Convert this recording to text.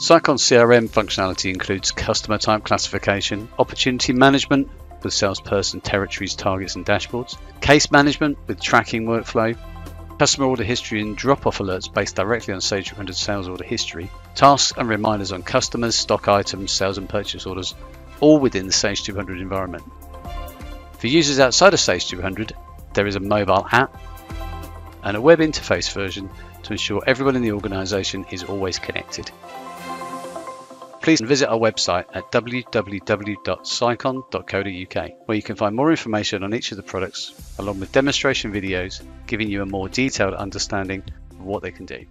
Sicon CRM functionality includes customer type classification, opportunity management with salesperson territories, targets and dashboards, case management with tracking workflow, customer order history and drop-off alerts based directly on Sage 200 sales order history, tasks and reminders on customers, stock items, sales and purchase orders, all within the Sage 200 environment. For users outside of Sage 200, there is a mobile app and a web interface version to ensure everyone in the organisation is always connected. Please visit our website at www.sicon.co.uk, where you can find more information on each of the products, along with demonstration videos, giving you a more detailed understanding of what they can do.